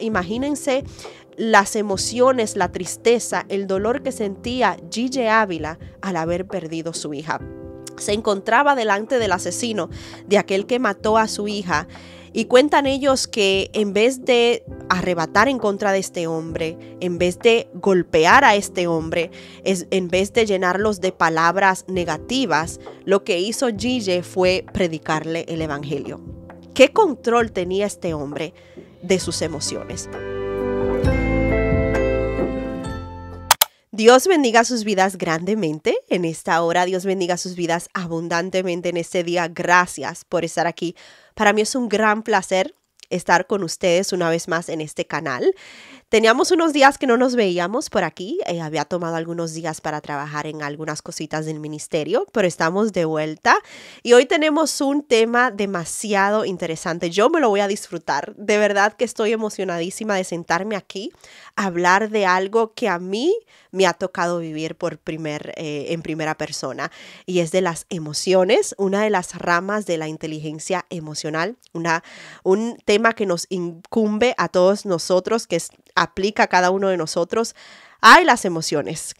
Imagínense las emociones, la tristeza, el dolor que sentía Yiye Ávila al haber perdido a su hija. Se encontraba delante del asesino, de aquel que mató a su hija, y cuentan ellos que en vez de arrebatar en contra de este hombre, en vez de golpear a este hombre, en vez de llenarlos de palabras negativas, lo que hizo Yiye fue predicarle el evangelio. ¿Qué control tenía este hombre de sus emociones? Dios bendiga sus vidas grandemente en esta hora. Dios bendiga sus vidas abundantemente en este día. Gracias por estar aquí. Para mí es un gran placer estar con ustedes una vez más en este canal. Teníamos unos días que no nos veíamos por aquí. Había tomado algunos días para trabajar en algunas cositas del ministerio, pero estamos de vuelta. Y hoy tenemos un tema demasiado interesante. Yo me lo voy a disfrutar. De verdad que estoy emocionadísima de sentarme aquí a hablar de algo que a mí me ha tocado vivir en primera persona. Y es de las emociones, una de las ramas de la inteligencia emocional. Un tema que nos incumbe a todos nosotros, que es aplica a cada uno de nosotros. Hay las emociones.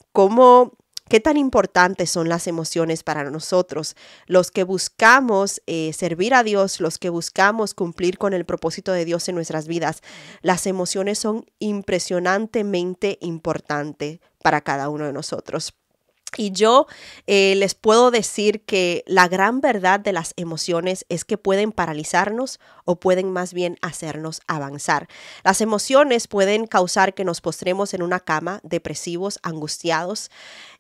¿Qué tan importantes son las emociones para nosotros? Los que buscamos servir a Dios, los que buscamos cumplir con el propósito de Dios en nuestras vidas, las emociones son impresionantemente importantes para cada uno de nosotros. Y yo les puedo decir que la gran verdad de las emociones es que pueden paralizarnos o pueden más bien hacernos avanzar. Las emociones pueden causar que nos postremos en una cama, depresivos, angustiados,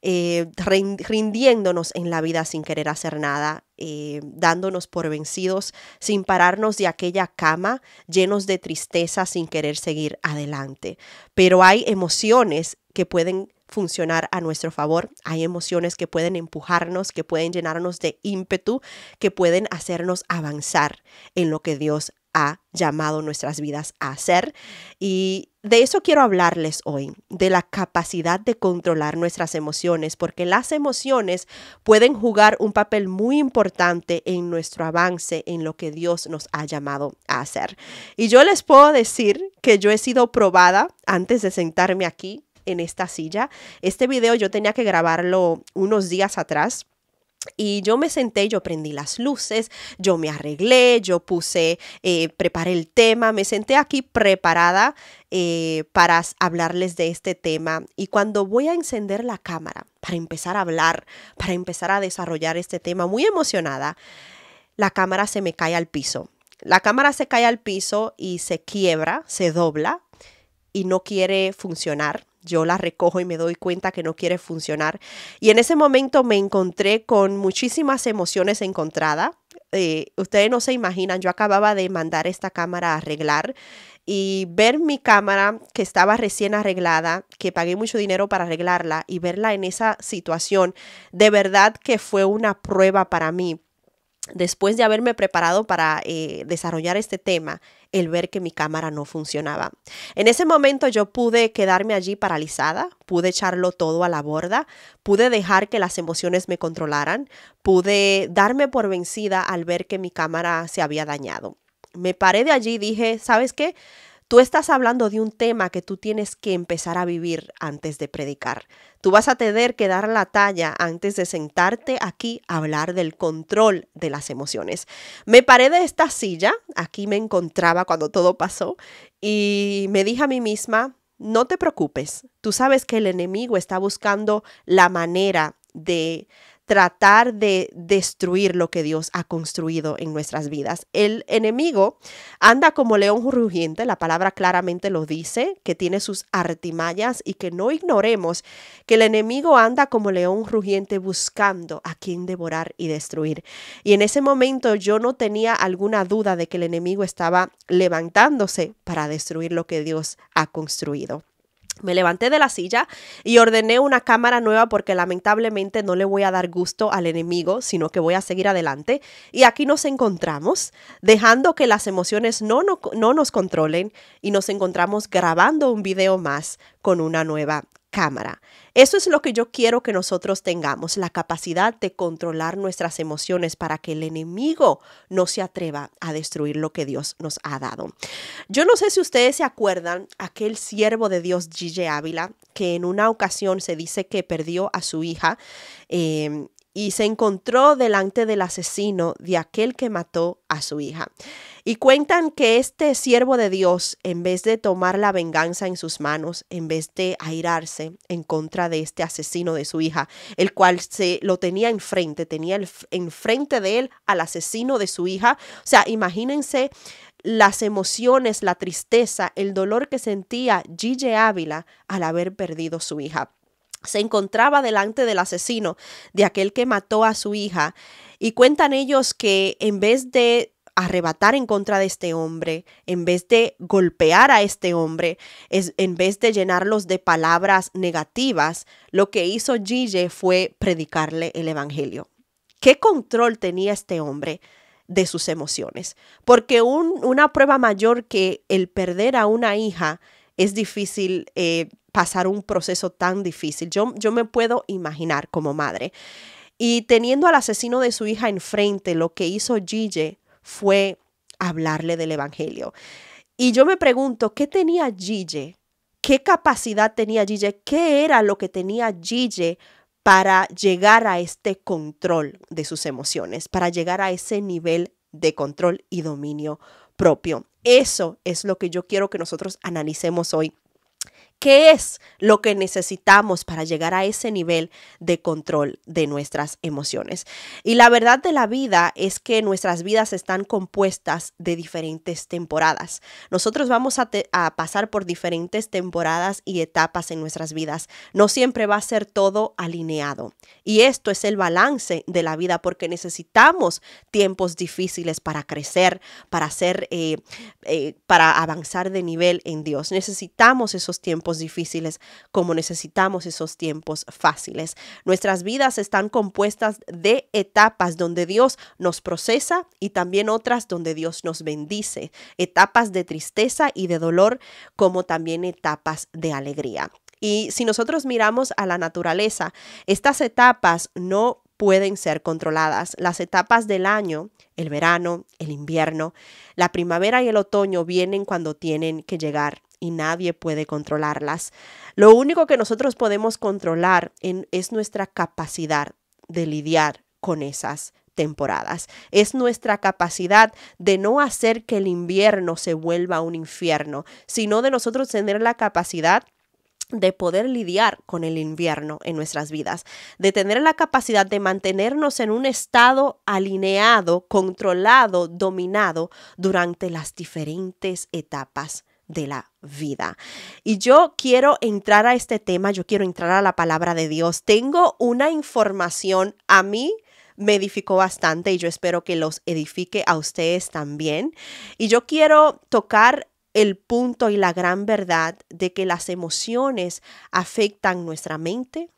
rindiéndonos en la vida sin querer hacer nada, dándonos por vencidos, sin pararnos de aquella cama, llenos de tristeza, sin querer seguir adelante. Pero hay emociones que pueden funcionar a nuestro favor. Hay emociones que pueden empujarnos, que pueden llenarnos de ímpetu, que pueden hacernos avanzar en lo que Dios ha llamado nuestras vidas a hacer. Y de eso quiero hablarles hoy, de la capacidad de controlar nuestras emociones, porque las emociones pueden jugar un papel muy importante en nuestro avance, en lo que Dios nos ha llamado a hacer. Y yo les puedo decir que yo he sido probada antes de sentarme aquí en esta silla. Este video yo tenía que grabarlo unos días atrás y yo me senté, yo prendí las luces, yo me arreglé, yo preparé el tema, me senté aquí preparada para hablarles de este tema. Y cuando voy a encender la cámara para empezar a hablar, para empezar a desarrollar este tema, muy emocionada, la cámara se me cae al piso. La cámara se cae al piso y se quiebra, se dobla y no quiere funcionar. Yo la recojo y me doy cuenta que no quiere funcionar. Y en ese momento me encontré con muchísimas emociones encontradas. Ustedes no se imaginan, yo acababa de mandar esta cámara a arreglar y ver mi cámara que estaba recién arreglada, que pagué mucho dinero para arreglarla, y verla en esa situación, de verdad que fue una prueba para mí. Después de haberme preparado para desarrollar este tema, el ver que mi cámara no funcionaba. En ese momento yo pude quedarme allí paralizada, pude echarlo todo a la borda, pude dejar que las emociones me controlaran, pude darme por vencida al ver que mi cámara se había dañado. Me paré de allí y dije, ¿sabes qué? Tú estás hablando de un tema que tú tienes que empezar a vivir antes de predicar. Tú vas a tener que dar la talla antes de sentarte aquí a hablar del control de las emociones. Me paré de esta silla, aquí me encontraba cuando todo pasó, y me dije a mí misma, no te preocupes. Tú sabes que el enemigo está buscando la manera de tratar de destruir lo que Dios ha construido en nuestras vidas. El enemigo anda como león rugiente, la palabra claramente lo dice, que tiene sus artimañas, y que no ignoremos que el enemigo anda como león rugiente buscando a quien devorar y destruir. Y en ese momento yo no tenía alguna duda de que el enemigo estaba levantándose para destruir lo que Dios ha construido. Me levanté de la silla y ordené una cámara nueva porque lamentablemente no le voy a dar gusto al enemigo, sino que voy a seguir adelante. Y aquí nos encontramos dejando que las emociones no nos controlen, y nos encontramos grabando un video más con una nueva cámara. Eso es lo que yo quiero que nosotros tengamos, la capacidad de controlar nuestras emociones para que el enemigo no se atreva a destruir lo que Dios nos ha dado. Yo no sé si ustedes se acuerdan aquel siervo de Dios, Yiye Ávila, que en una ocasión se dice que perdió a su hija y se encontró delante del asesino de aquel que mató a su hija. Y cuentan que este siervo de Dios, en vez de tomar la venganza en sus manos, en vez de airarse en contra de este asesino de su hija, el cual se lo tenía enfrente, tenía enfrente de él al asesino de su hija. O sea, imagínense las emociones, la tristeza, el dolor que sentía Yiye Ávila al haber perdido su hija. Se encontraba delante del asesino, de aquel que mató a su hija, y cuentan ellos que en vez de arrebatar en contra de este hombre, en vez de golpear a este hombre, en vez de llenarlos de palabras negativas, lo que hizo Yiye fue predicarle el evangelio. ¿Qué control tenía este hombre de sus emociones? Porque una prueba mayor que el perder a una hija es difícil pasar un proceso tan difícil. Yo me puedo imaginar como madre. Y teniendo al asesino de su hija enfrente, lo que hizo Yiye fue hablarle del evangelio. Y yo me pregunto, ¿qué tenía Yiye? ¿Qué capacidad tenía Yiye? ¿Qué era lo que tenía Yiye para llegar a este control de sus emociones? Para llegar a ese nivel de control y dominio propio. Eso es lo que yo quiero que nosotros analicemos hoy. ¿Qué es lo que necesitamos para llegar a ese nivel de control de nuestras emociones? Y la verdad de la vida es que nuestras vidas están compuestas de diferentes temporadas. Nosotros vamos a pasar por diferentes temporadas y etapas en nuestras vidas. No siempre va a ser todo alineado. Y esto es el balance de la vida, porque necesitamos tiempos difíciles para crecer, para avanzar de nivel en Dios. Necesitamos esos tiempos difíciles, como necesitamos esos tiempos fáciles. Nuestras vidas están compuestas de etapas donde Dios nos procesa y también otras donde Dios nos bendice, etapas de tristeza y de dolor, como también etapas de alegría. Y si nosotros miramos a la naturaleza, estas etapas no pueden ser controladas. Las etapas del año, el verano, el invierno, la primavera y el otoño vienen cuando tienen que llegar, y nadie puede controlarlas. Lo único que nosotros podemos controlar es nuestra capacidad de lidiar con esas temporadas. Es nuestra capacidad de no hacer que el invierno se vuelva un infierno, sino de nosotros tener la capacidad de poder lidiar con el invierno en nuestras vidas, de tener la capacidad de mantenernos en un estado alineado, controlado, dominado durante las diferentes etapas de la vida. Y yo quiero entrar a este tema, yo quiero entrar a la palabra de Dios. Tengo una información, a mí me edificó bastante y yo espero que los edifique a ustedes también. Y yo quiero tocar el punto y la gran verdad de que las emociones afectan nuestra mente,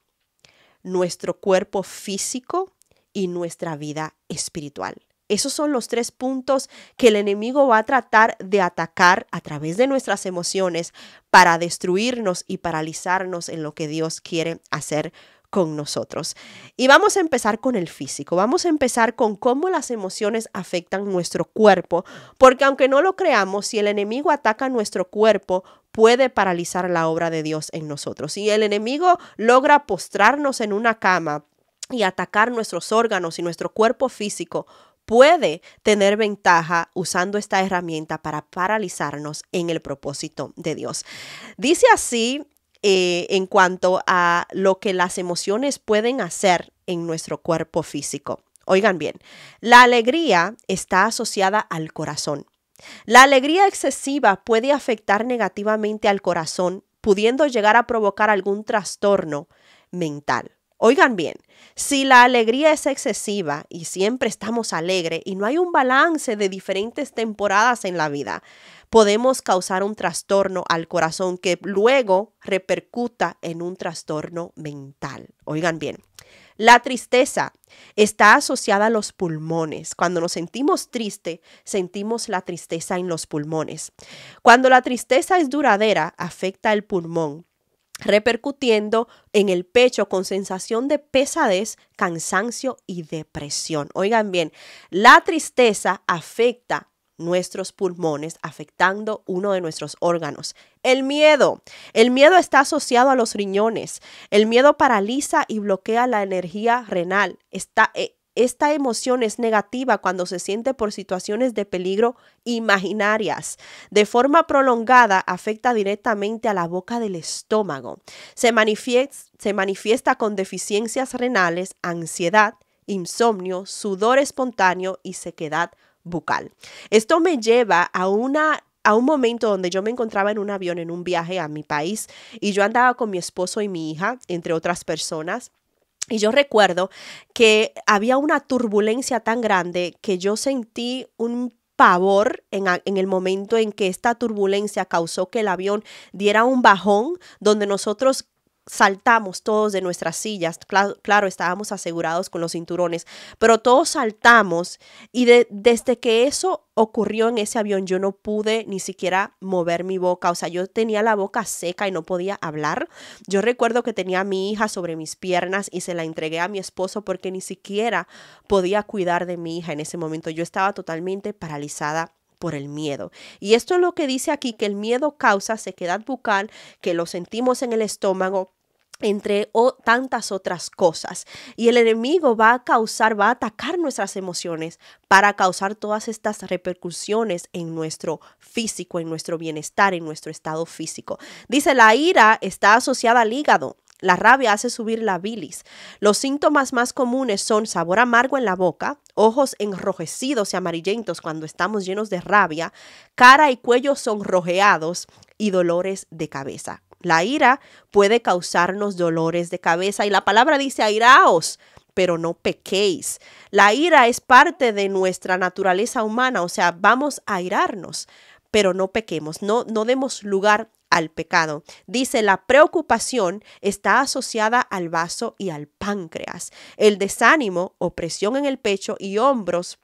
nuestro cuerpo físico y nuestra vida espiritual. Esos son los tres puntos que el enemigo va a tratar de atacar a través de nuestras emociones para destruirnos y paralizarnos en lo que Dios quiere hacer con nosotros. Y vamos a empezar con el físico. Vamos a empezar con cómo las emociones afectan nuestro cuerpo, porque aunque no lo creamos, si el enemigo ataca nuestro cuerpo, puede paralizar la obra de Dios en nosotros. Si el enemigo logra postrarnos en una cama y atacar nuestros órganos y nuestro cuerpo físico, puede tener ventaja usando esta herramienta para paralizarnos en el propósito de Dios. Dice así en cuanto a lo que las emociones pueden hacer en nuestro cuerpo físico. Oigan bien, la alegría está asociada al corazón. La alegría excesiva puede afectar negativamente al corazón, pudiendo llegar a provocar algún trastorno mental. Oigan bien, si la alegría es excesiva y siempre estamos alegres y no hay un balance de diferentes temporadas en la vida, podemos causar un trastorno al corazón que luego repercuta en un trastorno mental. Oigan bien, la tristeza está asociada a los pulmones. Cuando nos sentimos tristes, sentimos la tristeza en los pulmones. Cuando la tristeza es duradera, afecta el pulmón repercutiendo en el pecho con sensación de pesadez, cansancio y depresión. Oigan bien, la tristeza afecta nuestros pulmones, afectando uno de nuestros órganos. El miedo está asociado a los riñones. El miedo paraliza y bloquea la energía renal. Esta emoción es negativa cuando se siente por situaciones de peligro imaginarias. De forma prolongada, afecta directamente a la boca del estómago. Se manifiesta con deficiencias renales, ansiedad, insomnio, sudor espontáneo y sequedad bucal. Esto me lleva a un momento donde yo me encontraba en un avión en un viaje a mi país y yo andaba con mi esposo y mi hija, entre otras personas. Y yo recuerdo que había una turbulencia tan grande que yo sentí un pavor en el momento en que esta turbulencia causó que el avión diera un bajón, donde nosotros saltamos todos de nuestras sillas. Claro, estábamos asegurados con los cinturones, pero todos saltamos y desde que eso ocurrió en ese avión, yo no pude ni siquiera mover mi boca. O sea, yo tenía la boca seca y no podía hablar. Yo recuerdo que tenía a mi hija sobre mis piernas y se la entregué a mi esposo porque ni siquiera podía cuidar de mi hija en ese momento. Yo estaba totalmente paralizada por el miedo. Y esto es lo que dice aquí, que el miedo causa sequedad bucal, que lo sentimos en el estómago, entre tantas otras cosas. Y el enemigo va a atacar nuestras emociones para causar todas estas repercusiones en nuestro físico, en nuestro bienestar, en nuestro estado físico. Dice, la ira está asociada al hígado. La rabia hace subir la bilis. Los síntomas más comunes son sabor amargo en la boca, ojos enrojecidos y amarillentos cuando estamos llenos de rabia, cara y cuello sonrojeados y dolores de cabeza. La ira puede causarnos dolores de cabeza y la palabra dice airaos, pero no pequéis. La ira es parte de nuestra naturaleza humana, o sea, vamos a airarnos, pero no pequemos, no demos lugar al pecado. Dice, la preocupación está asociada al vaso y al páncreas. El desánimo, opresión en el pecho y hombros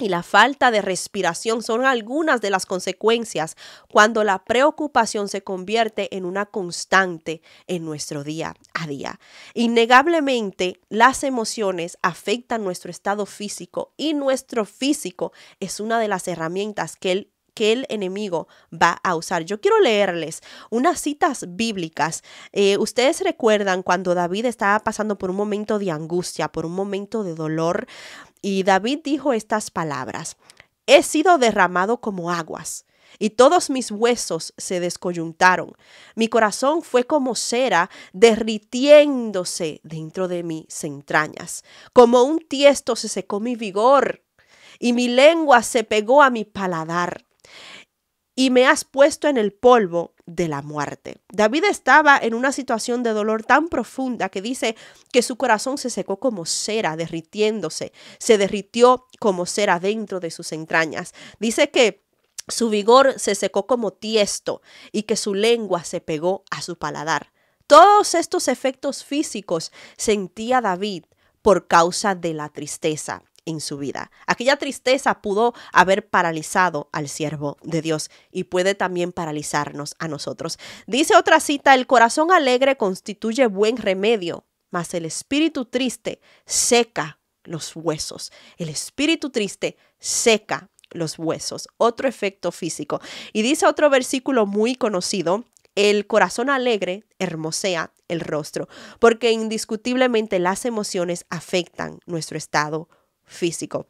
y la falta de respiración son algunas de las consecuencias cuando la preocupación se convierte en una constante en nuestro día a día. Innegablemente, las emociones afectan nuestro estado físico y nuestro físico es una de las herramientas que el enemigo va a usar. Yo quiero leerles unas citas bíblicas. Ustedes recuerdan cuando David estaba pasando por un momento de angustia, por un momento de dolor, y David dijo estas palabras: he sido derramado como aguas, y todos mis huesos se descoyuntaron. Mi corazón fue como cera derritiéndose dentro de mis entrañas. Como un tiesto se secó mi vigor, y mi lengua se pegó a mi paladar. Y me has puesto en el polvo de la muerte. David estaba en una situación de dolor tan profunda que dice que su corazón se secó como cera, derritiéndose. Se derritió como cera dentro de sus entrañas. Dice que su vigor se secó como tiesto y que su lengua se pegó a su paladar. Todos estos efectos físicos sentía David por causa de la tristeza en su vida. Aquella tristeza pudo haber paralizado al siervo de Dios y puede también paralizarnos a nosotros. Dice otra cita: el corazón alegre constituye buen remedio, mas el espíritu triste seca los huesos. El espíritu triste seca los huesos. Otro efecto físico. Y dice otro versículo muy conocido: el corazón alegre hermosea el rostro, porque indiscutiblemente las emociones afectan nuestro estado físico.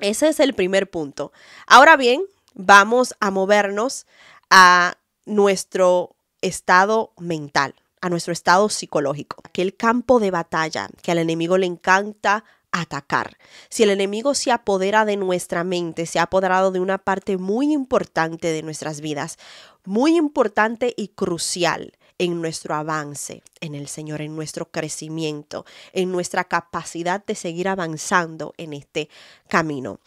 Ese es el primer punto. Ahora bien, vamos a movernos a nuestro estado mental, a nuestro estado psicológico, aquel campo de batalla que al enemigo le encanta atacar. Si el enemigo se apodera de nuestra mente, se ha apoderado de una parte muy importante de nuestras vidas, muy importante y crucial en nuestro avance en el Señor, en nuestro crecimiento, en nuestra capacidad de seguir avanzando en este camino.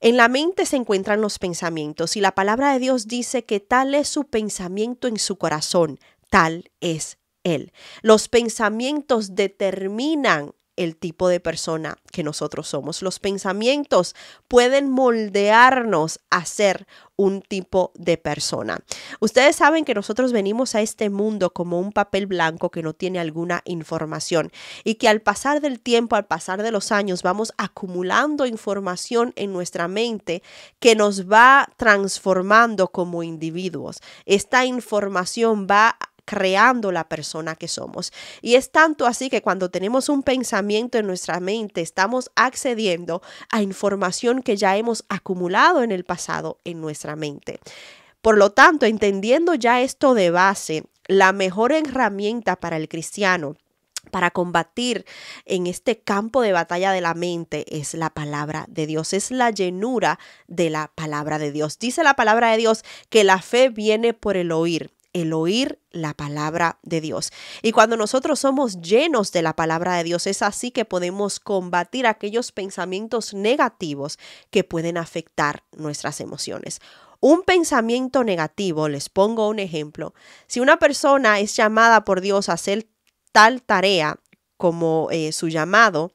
En la mente se encuentran los pensamientos y la palabra de Dios dice que tal es su pensamiento en su corazón, tal es Él. Los pensamientos determinan el tipo de persona que nosotros somos. Los pensamientos pueden moldearnos a ser un tipo de persona. Ustedes saben que nosotros venimos a este mundo como un papel blanco que no tiene alguna información y que al pasar del tiempo, al pasar de los años, vamos acumulando información en nuestra mente que nos va transformando como individuos. Esta información va creando la persona que somos. Y es tanto así que cuando tenemos un pensamiento en nuestra mente, estamos accediendo a información que ya hemos acumulado en el pasado en nuestra mente. Por lo tanto, entendiendo ya esto de base, la mejor herramienta para el cristiano para combatir en este campo de batalla de la mente es la palabra de Dios, es la llenura de la palabra de Dios. Dice la palabra de Dios que la fe viene por el oír la palabra de Dios. Y cuando nosotros somos llenos de la palabra de Dios, es así que podemos combatir aquellos pensamientos negativos que pueden afectar nuestras emociones. Un pensamiento negativo, les pongo un ejemplo. Si una persona es llamada por Dios a hacer tal tarea como su llamado,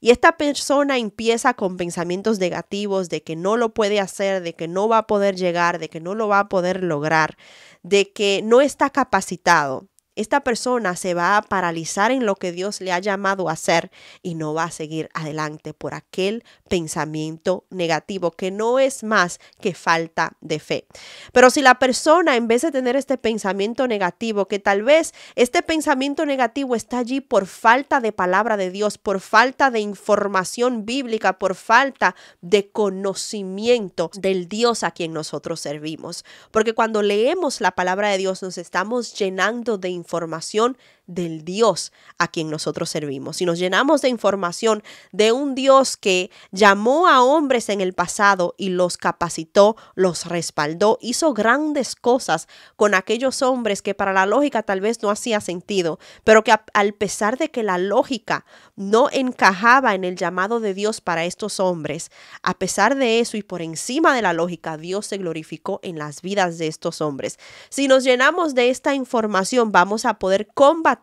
y esta persona empieza con pensamientos negativos de que no lo puede hacer, de que no va a poder llegar, de que no lo va a poder lograr, de que no está capacitado. Esta persona se va a paralizar en lo que Dios le ha llamado a hacer y no va a seguir adelante por aquel pensamiento negativo que no es más que falta de fe. Pero si la persona, en vez de tener este pensamiento negativo, que tal vez este pensamiento negativo está allí por falta de palabra de Dios, por falta de información bíblica, por falta de conocimiento del Dios a quien nosotros servimos. Porque cuando leemos la palabra de Dios nos estamos llenando de información del Dios a quien nosotros servimos. Si nos llenamos de información de un Dios que llamó a hombres en el pasado y los capacitó, los respaldó, hizo grandes cosas con aquellos hombres que para la lógica tal vez no hacía sentido, pero que al pesar de que la lógica no encajaba en el llamado de Dios para estos hombres, a pesar de eso y por encima de la lógica, Dios se glorificó en las vidas de estos hombres. Si nos llenamos de esta información, vamos a poder combatir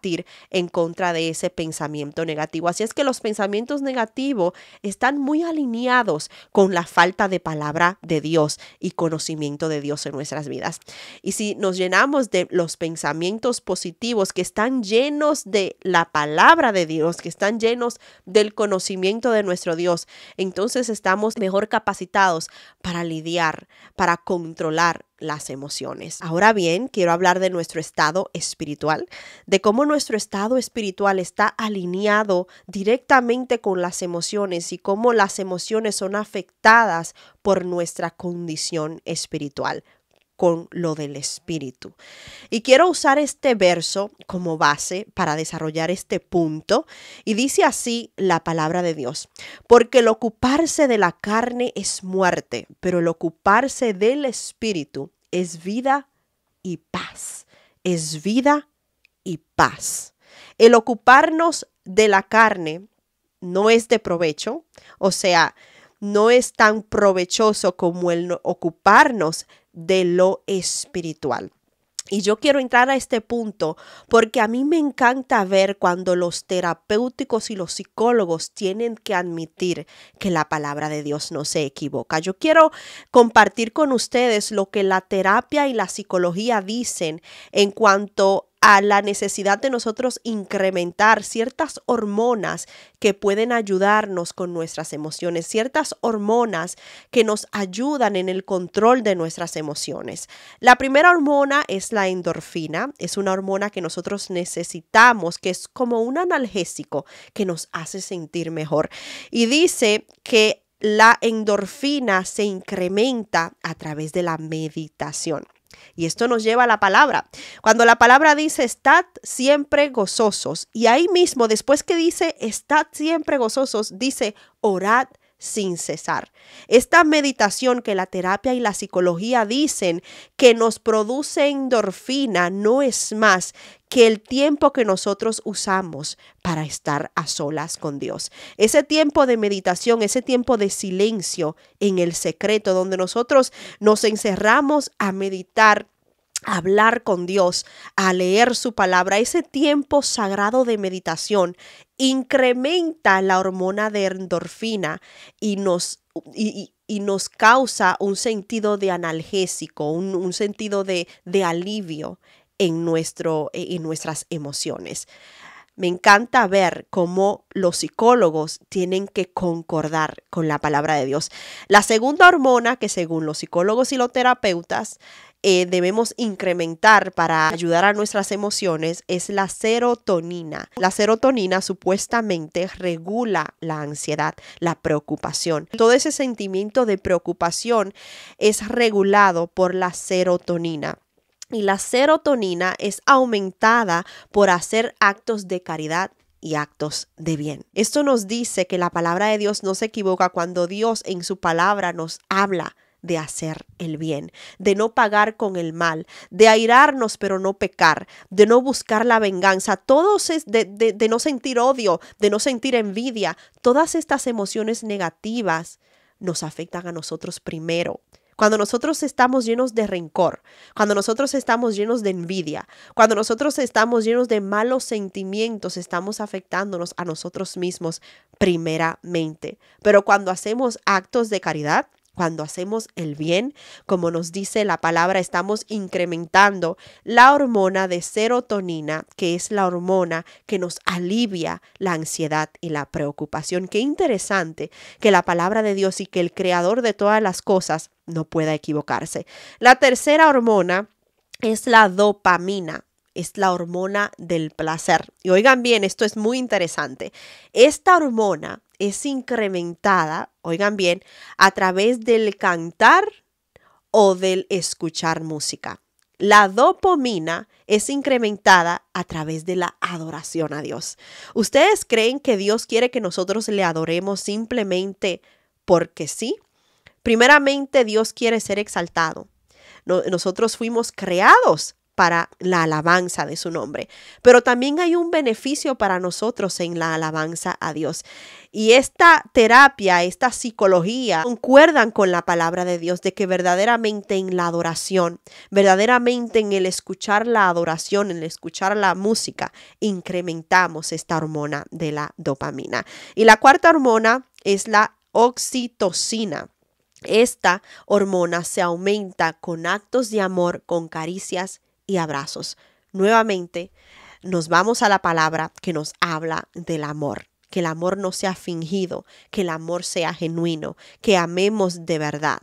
en contra de ese pensamiento negativo. Así es que los pensamientos negativos están muy alineados con la falta de palabra de Dios y conocimiento de Dios en nuestras vidas. Y si nos llenamos de los pensamientos positivos que están llenos de la palabra de Dios, que están llenos del conocimiento de nuestro Dios, entonces estamos mejor capacitados para lidiar, para controlar las emociones. Ahora bien, quiero hablar de nuestro estado espiritual, de cómo nuestro estado espiritual está alineado directamente con las emociones y cómo las emociones son afectadas por nuestra condición espiritual, con lo del espíritu. Y quiero usar este verso como base para desarrollar este punto. Y dice así la palabra de Dios: porque el ocuparse de la carne es muerte, pero el ocuparse del espíritu es vida y paz. Es vida y paz. El ocuparnos de la carne no es de provecho, o sea, no es tan provechoso como el ocuparnos de lo espiritual. Y yo quiero entrar a este punto porque a mí me encanta ver cuando los terapéuticos y los psicólogos tienen que admitir que la palabra de Dios no se equivoca. Yo quiero compartir con ustedes lo que la terapia y la psicología dicen en cuanto a la necesidad de nosotros incrementar ciertas hormonas que pueden ayudarnos con nuestras emociones, ciertas hormonas que nos ayudan en el control de nuestras emociones. La primera hormona es la endorfina, es una hormona que nosotros necesitamos, que es como un analgésico que nos hace sentir mejor. Y dice que la endorfina se incrementa a través de la meditación. Y esto nos lleva a la palabra. Cuando la palabra dice, estad siempre gozosos. Y ahí mismo, después que dice, estad siempre gozosos, dice, orad sin cesar. Esta meditación que la terapia y la psicología dicen que nos produce endorfina no es más que el tiempo que nosotros usamos para estar a solas con Dios. Ese tiempo de meditación, ese tiempo de silencio en el secreto, donde nosotros nos encerramos a meditar, a hablar con Dios, a leer su palabra, ese tiempo sagrado de meditación incrementa la hormona de endorfina y nos causa un sentido de analgésico, un sentido de alivio en nuestras emociones. Me encanta ver cómo los psicólogos tienen que concordar con la palabra de Dios. La segunda hormona que según los psicólogos y los terapeutas debemos incrementar para ayudar a nuestras emociones es la serotonina. La serotonina supuestamente regula la ansiedad, la preocupación. Todo ese sentimiento de preocupación es regulado por la serotonina. Y la serotonina es aumentada por hacer actos de caridad y actos de bien. Esto nos dice que la palabra de Dios no se equivoca cuando Dios en su palabra nos habla de hacer el bien, de no pagar con el mal, de airarnos pero no pecar, de no buscar la venganza, de no sentir odio, de no sentir envidia. Todas estas emociones negativas nos afectan a nosotros primero. Cuando nosotros estamos llenos de rencor, cuando nosotros estamos llenos de envidia, cuando nosotros estamos llenos de malos sentimientos, estamos afectándonos a nosotros mismos primeramente. Pero cuando hacemos actos de caridad, cuando hacemos el bien, como nos dice la palabra, estamos incrementando la hormona de serotonina, que es la hormona que nos alivia la ansiedad y la preocupación. Qué interesante que la palabra de Dios y que el creador de todas las cosas no pueda equivocarse. La tercera hormona es la dopamina, es la hormona del placer. Y oigan bien, esto es muy interesante. Esta hormona es incrementada, oigan bien, a través del cantar o del escuchar música. La dopamina es incrementada a través de la adoración a Dios. ¿Ustedes creen que Dios quiere que nosotros le adoremos simplemente porque sí? Primeramente, Dios quiere ser exaltado. Nosotros fuimos creados para la alabanza de su nombre, pero también hay un beneficio para nosotros en la alabanza a Dios. Y esta terapia, esta psicología, concuerdan con la palabra de Dios de que verdaderamente en la adoración, verdaderamente en el escuchar la adoración, en el escuchar la música, incrementamos esta hormona de la dopamina. Y la cuarta hormona es la oxitocina. Esta hormona se aumenta con actos de amor, con caricias y abrazos. Nuevamente, nos vamos a la palabra que nos habla del amor. Que el amor no sea fingido, que el amor sea genuino, que amemos de verdad.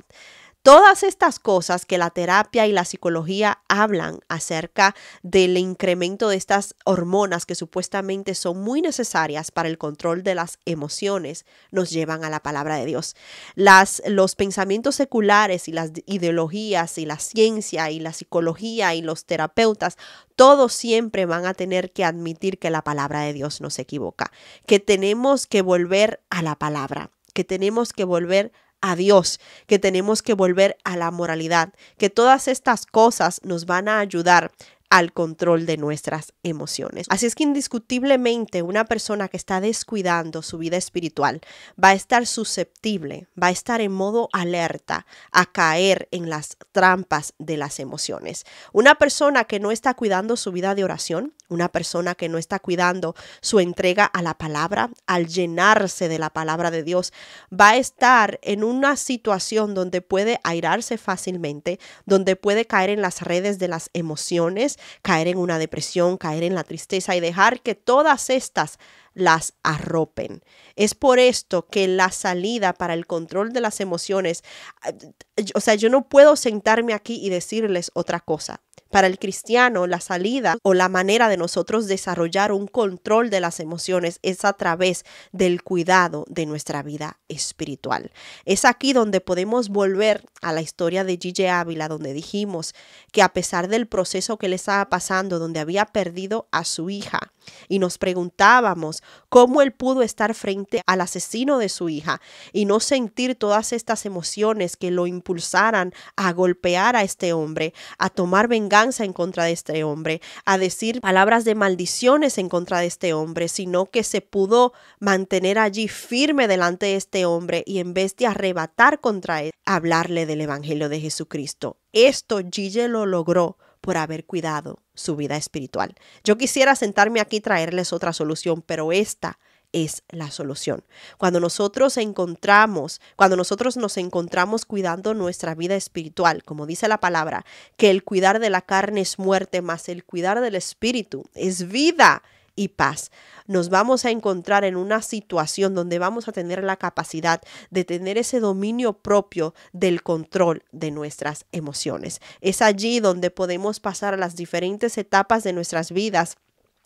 Todas estas cosas que la terapia y la psicología hablan acerca del incremento de estas hormonas que supuestamente son muy necesarias para el control de las emociones nos llevan a la palabra de Dios. Los pensamientos seculares y las ideologías y la ciencia y la psicología y los terapeutas, todos siempre van a tener que admitir que la palabra de Dios no se equivoca, que tenemos que volver a la palabra, que tenemos que volver a Dios, que tenemos que volver a la moralidad, que todas estas cosas nos van a ayudar al control de nuestras emociones. Así es que indiscutiblemente una persona que está descuidando su vida espiritual va a estar susceptible, va a estar en modo alerta a caer en las trampas de las emociones. Una persona que no está cuidando su vida de oración, una persona que no está cuidando su entrega a la palabra, al llenarse de la palabra de Dios, va a estar en una situación donde puede airarse fácilmente, donde puede caer en las redes de las emociones, caer en una depresión, caer en la tristeza y dejar que todas estas las arropen. Es por esto que la salida para el control de las emociones, o sea, yo no puedo sentarme aquí y decirles otra cosa. Para el cristiano, la salida o la manera de nosotros desarrollar un control de las emociones es a través del cuidado de nuestra vida espiritual. Es aquí donde podemos volver a la historia de Yiye Ávila, donde dijimos que a pesar del proceso que le estaba pasando, donde había perdido a su hija, y nos preguntábamos cómo él pudo estar frente al asesino de su hija y no sentir todas estas emociones que lo impulsaran a golpear a este hombre, a tomar venganza en contra de este hombre, a decir palabras de maldiciones en contra de este hombre, sino que se pudo mantener allí firme delante de este hombre y en vez de arrebatar contra él, hablarle del evangelio de Jesucristo. Esto Yiye lo logró por haber cuidado su vida espiritual. Yo quisiera sentarme aquí y traerles otra solución, pero esta es la solución. Cuando nosotros nos encontramos cuidando nuestra vida espiritual, como dice la palabra, que el cuidar de la carne es muerte, más el cuidar del espíritu es vida y paz, nos vamos a encontrar en una situación donde vamos a tener la capacidad de tener ese dominio propio del control de nuestras emociones. Es allí donde podemos pasar a las diferentes etapas de nuestras vidas,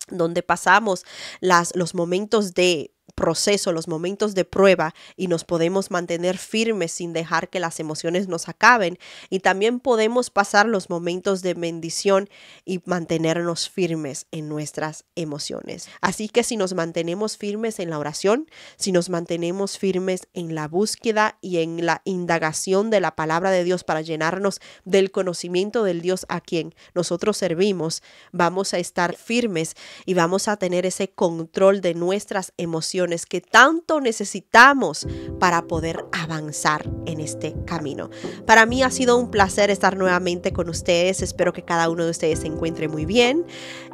donde pasamos los momentos de proceso, los momentos de prueba, y nos podemos mantener firmes sin dejar que las emociones nos acaben, y también podemos pasar los momentos de bendición y mantenernos firmes en nuestras emociones. Así que si nos mantenemos firmes en la oración, si nos mantenemos firmes en la búsqueda y en la indagación de la palabra de Dios para llenarnos del conocimiento del Dios a quien nosotros servimos, vamos a estar firmes y vamos a tener ese control de nuestras emociones que tanto necesitamos para poder avanzar en este camino. Para mí ha sido un placer estar nuevamente con ustedes. Espero que cada uno de ustedes se encuentre muy bien.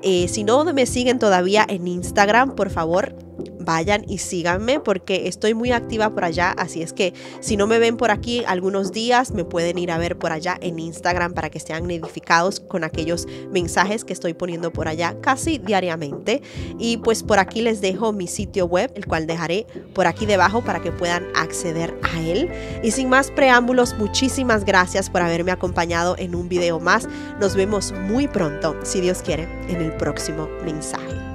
Si no me siguen todavía en Instagram, por favor, vayan y síganme porque estoy muy activa por allá. Así es que si no me ven por aquí algunos días, me pueden ir a ver por allá en Instagram para que estén edificados con aquellos mensajes que estoy poniendo por allá casi diariamente. Y pues por aquí les dejo mi sitio web, el cual dejaré por aquí debajo para que puedan acceder a él. Y sin más preámbulos, muchísimas gracias por haberme acompañado en un video más. Nos vemos muy pronto, si Dios quiere, en el próximo mensaje.